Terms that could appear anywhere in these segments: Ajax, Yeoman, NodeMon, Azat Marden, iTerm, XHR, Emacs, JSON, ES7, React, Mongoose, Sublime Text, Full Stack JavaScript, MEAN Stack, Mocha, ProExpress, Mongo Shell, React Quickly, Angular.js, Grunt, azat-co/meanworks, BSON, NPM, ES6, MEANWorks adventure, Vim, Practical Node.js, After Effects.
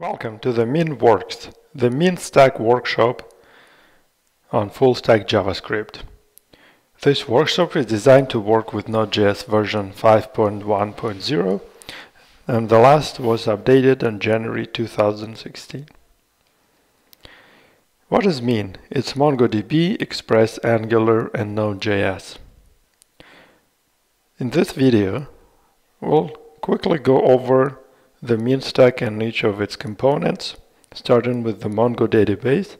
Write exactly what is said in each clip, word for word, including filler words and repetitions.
Welcome to the MEANWorks, the MEAN Stack workshop on Full Stack JavaScript. This workshop is designed to work with Node.js version five point one point zero, and the last was updated in January two thousand sixteen. What is MEAN? It's MongoDB, Express, Angular, and Node.js. In this video, we'll quickly go over the MEAN stack and each of its components, starting with the Mongo database,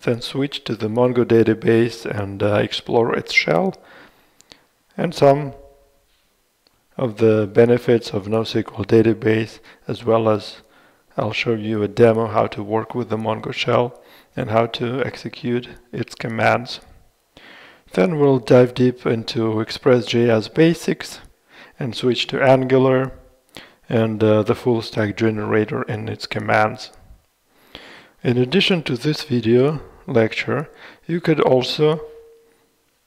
then switch to the Mongo database and uh, explore its shell, and some of the benefits of NoSQL database, as well as I'll show you a demo how to work with the Mongo shell and how to execute its commands. Then we'll dive deep into Express.js basics and switch to Angular and uh, the full stack generator and its commands. In addition to this video lecture, you could also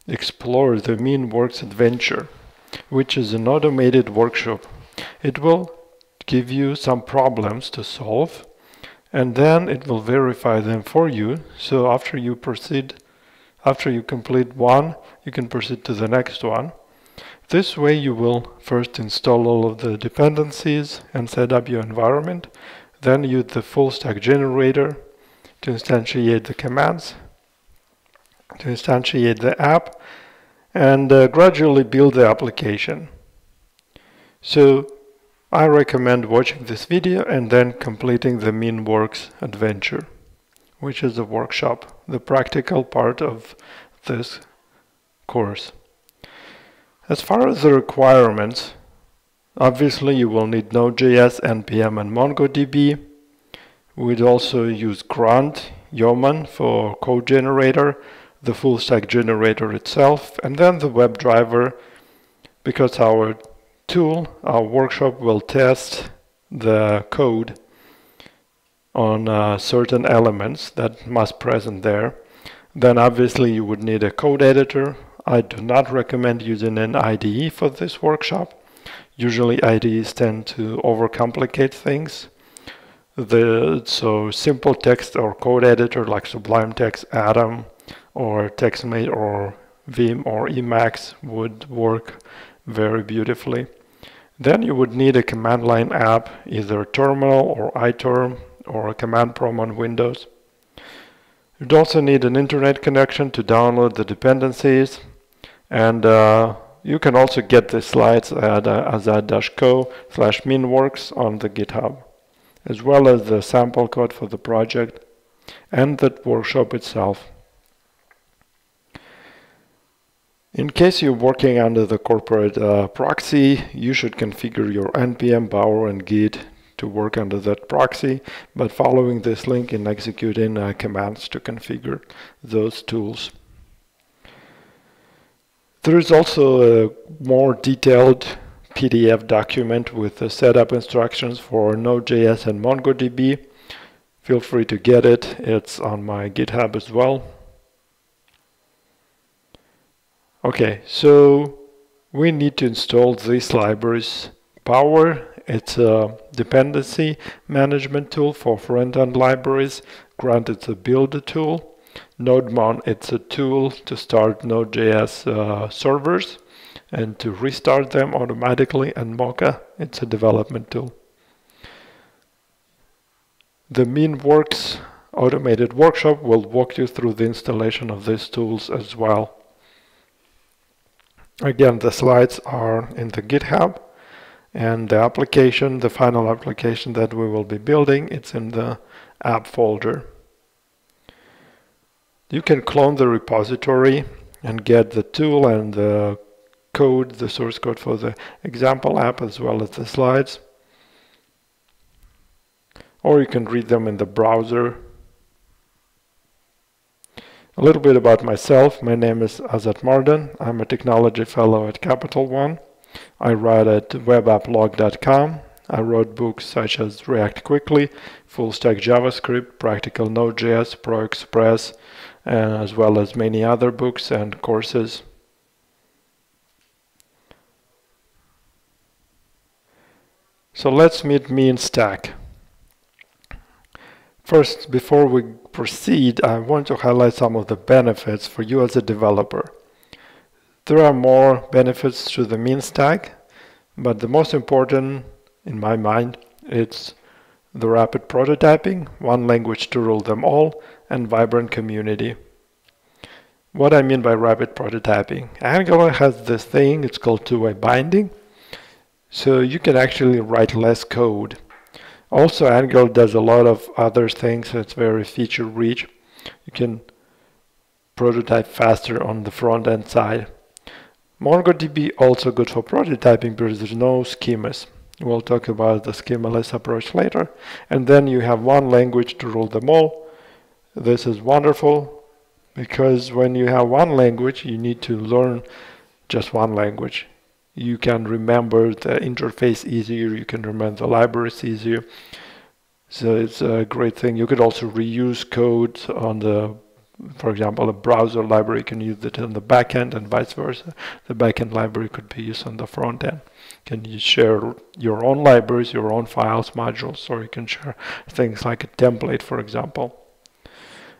explore the MEANWorks adventure, which is an automated workshop. It will give you some problems to solve, and then it will verify them for you. So after you proceed, after you complete one, you can proceed to the next one. This way you will first install all of the dependencies and set up your environment, then use the full stack generator to instantiate the commands, to instantiate the app, and uh, gradually build the application. So I recommend watching this video and then completing the MEANWorks adventure, which is the workshop, the practical part of this course. As far as the requirements, obviously you will need Node.js, N P M, and MongoDB. We'd also use Grunt, Yeoman for code generator, the full stack generator itself, and then the WebDriver, because our tool, our workshop, will test the code on uh, certain elements that must present there. Then obviously you would need a code editor. I do not recommend using an I D E for this workshop. Usually I D Es tend to overcomplicate things. The, so simple text or code editor like Sublime Text, Atom, or TextMate, or Vim, or Emacs would work very beautifully. Then you would need a command line app, either terminal or iTerm, or a command prompt on Windows. You'd also need an internet connection to download the dependencies. And uh, you can also get the slides at uh, azat dash co slash meanworks on the GitHub, as well as the sample code for the project and the workshop itself. In case you're working under the corporate uh, proxy, you should configure your N P M, Bower, and Git to work under that proxy by following this link and executing uh, commands to configure those tools. There is also a more detailed P D F document with the setup instructions for Node.js and MongoDB. Feel free to get it. It's on my GitHub as well. Okay, so we need to install these libraries. Bower, it's a dependency management tool for front-end libraries. Grunt, it's a builder tool. NodeMon, it's a tool to start Node.js uh, servers and to restart them automatically, and Mocha, it's a development tool. The MEANWorks automated workshop will walk you through the installation of these tools as well. Again, the slides are in the GitHub, and the application, the final application that we will be building, it's in the app folder. You can clone the repository and get the tool and the code, the source code for the example app, as well as the slides. Or you can read them in the browser. A little bit about myself. My name is Azat Marden. I'm a technology fellow at Capital One. I write at web app blog dot com. I wrote books such as React Quickly, Full Stack JavaScript, Practical Node.js, ProExpress, Uh, as well as many other books and courses. So let's meet MEAN Stack. First, before we proceed, I want to highlight some of the benefits for you as a developer. There are more benefits to the MEAN Stack, but the most important, in my mind, it's the rapid prototyping, one language to rule them all, and vibrant community. What I mean by rapid prototyping? Angular has this thing, it's called two-way binding, so you can actually write less code. Also, Angular does a lot of other things, so it's very feature-rich. You can prototype faster on the front-end side. MongoDB also good for prototyping because there's no schemas. We'll talk about the schemaless approach later. And then you have one language to rule them all. This is wonderful because when you have one language, you need to learn just one language. You can remember the interface easier, you can remember the libraries easier. So it's a great thing. You could also reuse code on the, for example, a browser library, you can use it on the backend and vice versa. The backend library could be used on the front end. Can you share your own libraries, your own files, modules, or you can share things like a template, for example.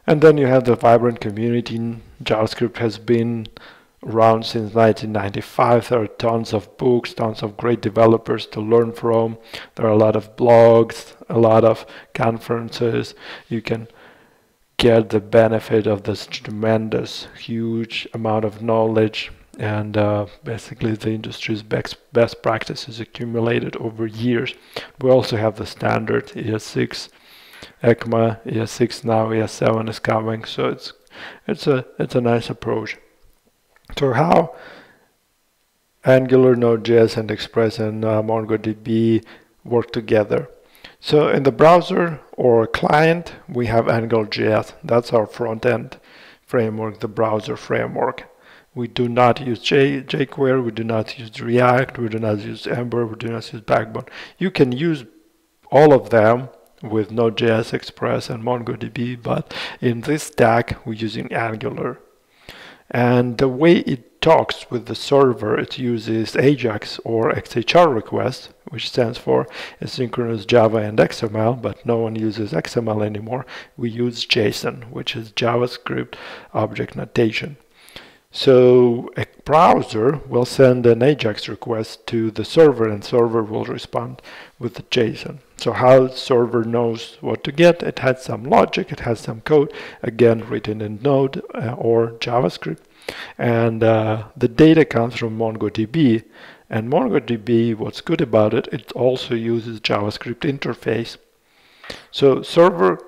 And then you have the vibrant community. JavaScript has been around since nineteen ninety-five. There are tons of books, tons of great developers to learn from. There are a lot of blogs, a lot of conferences. You can get the benefit of this tremendous, huge amount of knowledge and uh, basically the industry's best, best practices accumulated over years. We also have the standard E S six, ECMA, E S six now, E S seven is coming, so it's it's a it's a nice approach. So how Angular, Node.js, and Express and uh, MongoDB work together? So in the browser or client, we have Angular.js. That's our front-end framework, the browser framework. We do not use J, jQuery, we do not use React, we do not use Ember, we do not use Backbone. You can use all of them with Node.js, Express, and MongoDB, but in this stack, we're using Angular. And the way it talks with the server, it uses Ajax or X H R requests, which stands for asynchronous Java and X M L, but no one uses X M L anymore. We use JSON, which is JavaScript Object Notation. So a browser will send an Ajax request to the server and server will respond with the JSON. So how the server knows what to get, it has some logic, it has some code, again written in Node or JavaScript. And uh, the data comes from MongoDB. And MongoDB, what's good about it, it also uses JavaScript interface. So server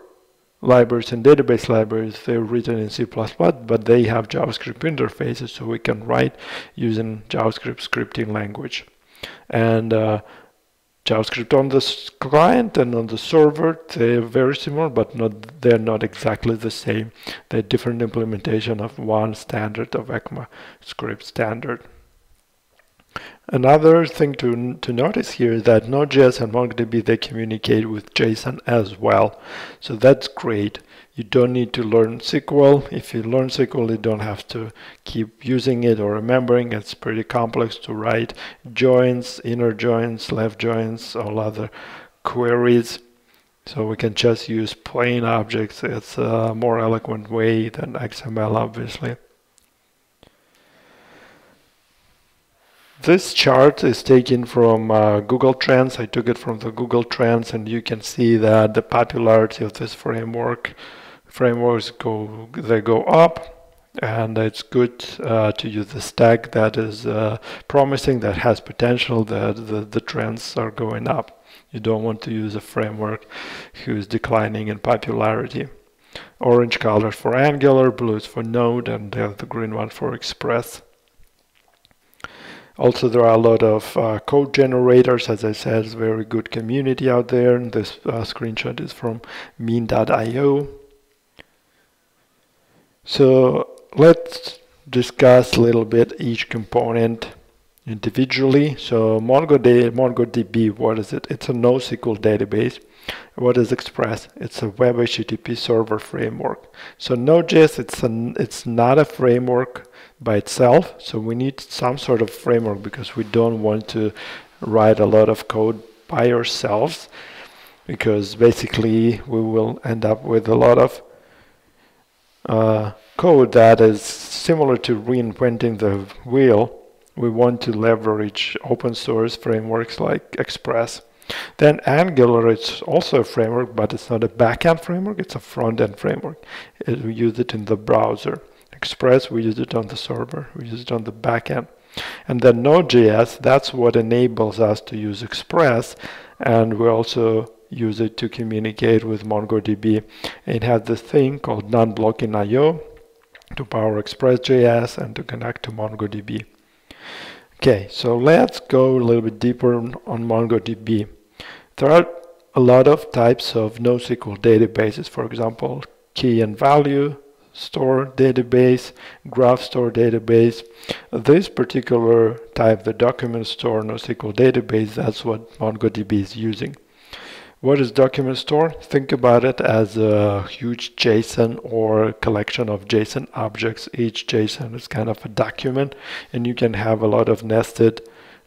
libraries and database libraries, they're written in C plus plus, but they have JavaScript interfaces, so we can write using JavaScript scripting language. And uh, JavaScript on the client and on the server, they're very similar, but not they're not exactly the same. They're different implementation of one standard of ECMA script standard. Another thing to, to notice here is that Node.js and MongoDB, they communicate with JSON as well. So that's great. You don't need to learn S Q L. If you learn S Q L, you don't have to keep using it or remembering. It's pretty complex to write joins, inner joins, left joins, all other queries. So we can just use plain objects. It's a more eloquent way than X M L, obviously. This chart is taken from uh, Google Trends. I took it from the Google Trends, and you can see that the popularity of this framework frameworks go they go up. And it's good uh, to use the stack that is uh, promising, that has potential, that the, the trends are going up. You don't want to use a framework who is declining in popularity. Orange color for Angular, blue is for Node, and uh, the green one for Express. Also, there are a lot of uh, code generators. As I said, it's a very good community out there. And this uh, screenshot is from mean dot i o. So let's discuss a little bit each component individually. So MongoDB, MongoDB, what is it? It's a NoSQL database. What is Express? It's a web H T T P server framework. So Node.js, it's, an, it's not a framework by itself. So we need some sort of framework because we don't want to write a lot of code by ourselves. because basically we will end up with a lot of uh, code that is similar to reinventing the wheel. We want to leverage open source frameworks like Express. Then Angular is also a framework, but it's not a backend framework, it's a front-end framework. It, we use it in the browser. Express, we use it on the server, we use it on the backend. And then Node.js, that's what enables us to use Express, and we also use it to communicate with MongoDB. It has this thing called non-blocking I O to power Express.js and to connect to MongoDB. Okay, so let's go a little bit deeper on, on MongoDB. There are a lot of types of NoSQL databases, for example, key and value store database, graph store database. This particular type, the document store NoSQL database, that's what MongoDB is using. What is document store? Think about it as a huge JSON or collection of JSON objects. Each JSON is kind of a document, and you can have a lot of nested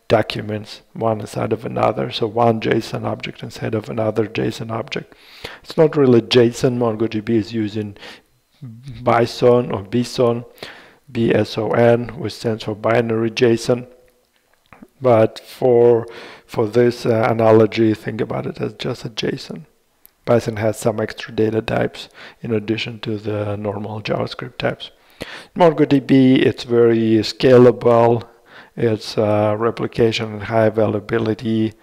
documents one inside of another. So one JSON object inside of another JSON object. It's not really JSON. MongoDB is using BSON or BSON, B S O N, which stands for binary JSON. But for for this uh, analogy, think about it as just a JSON. Python has some extra data types in addition to the normal JavaScript types. MongoDB, it's very scalable. It's uh, replication and high availability.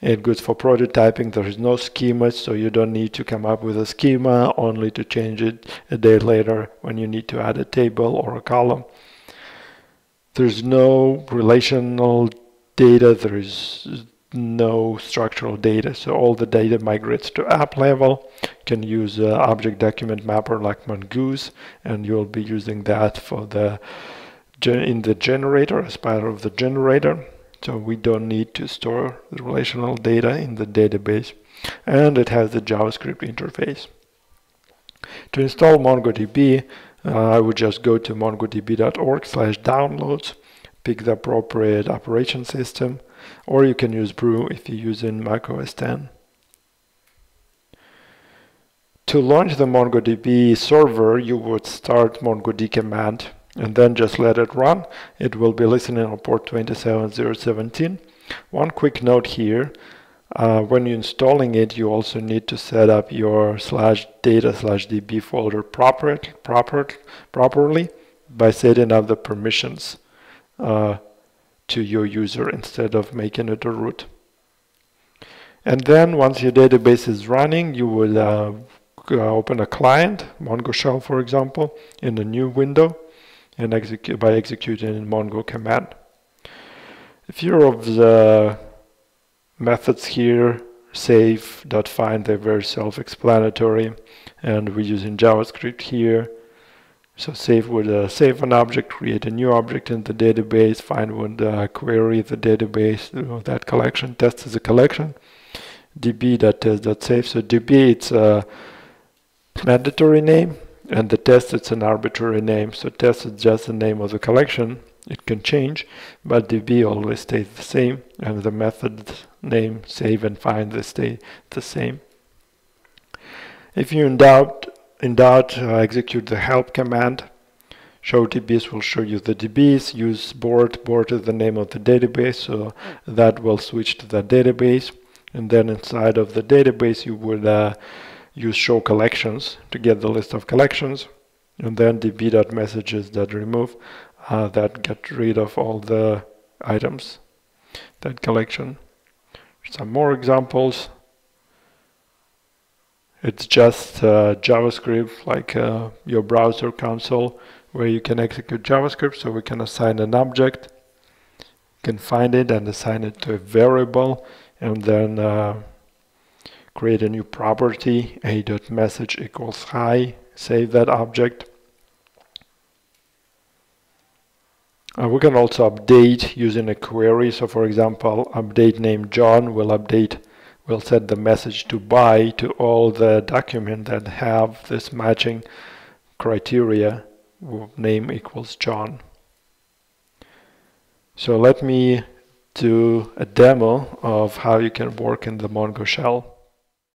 It's good for prototyping. There is no schemas, so you don't need to come up with a schema only to change it a day later when you need to add a table or a column. There's no relational data, there is no structural data, so all the data migrates to app level. You can use uh, object document mapper like Mongoose, and you'll be using that for the in the generator, as part of the generator. So we don't need to store the relational data in the database, and it has the JavaScript interface. To install MongoDB, uh, I would just go to mongodb dot org slash downloads, pick the appropriate operation system, or you can use Brew if you're using Mac O S ten. To launch the MongoDB server, you would start MongoDB command and then just let it run. It will be listening on port twenty-seven thousand seventeen. One quick note here. Uh, when you're installing it, you also need to set up your slash data slash db folder proper, proper, properly by setting up the permissions uh, to your user instead of making it a root. And then once your database is running, you will uh, open a client, Mongo Shell for example, in a new window and execute by executing Mongo command. If you're of the methods here, save, dot find, they're very self-explanatory, and we're using JavaScript here. So save would uh, save an object, create a new object in the database, find would uh, query the database, you know, that collection, test is a collection, db.test.save. So db, it's a mandatory name, and the test, it's an arbitrary name. So test is just the name of the collection. It can change, but db always stays the same, and the method name, save and find, they stay the same. If you're in doubt, in doubt uh, execute the help command. Show dbs will show you the dbs. Use board. Board is the name of the database, so that will switch to the database. And then inside of the database, you would uh, use show collections to get the list of collections. And then db.messages.remove. Uh, that get rid of all the items, that collection. Some more examples. It's just uh, JavaScript, like uh, your browser console, where you can execute JavaScript. So we can assign an object, you can find it and assign it to a variable, and then uh, create a new property, a.message equals hi, save that object. Uh, we can also update using a query. So for example, update name John will update, will set the message to by to all the documents that have this matching criteria, name equals John. So let me do a demo of how you can work in the Mongo Shell.